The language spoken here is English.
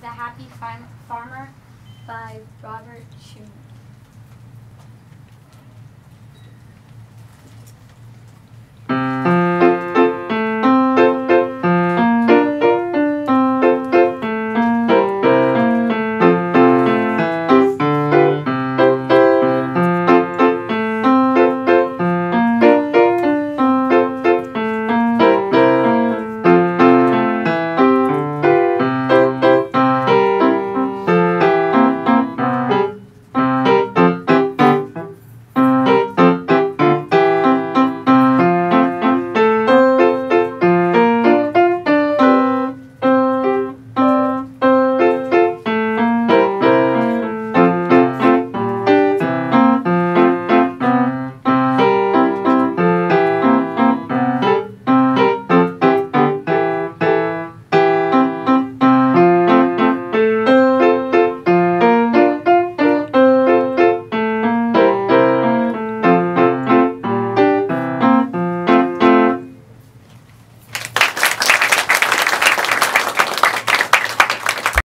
The Happy Farmer by Robert Schumann.